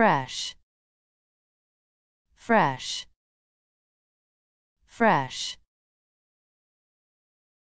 Fresh, fresh, fresh.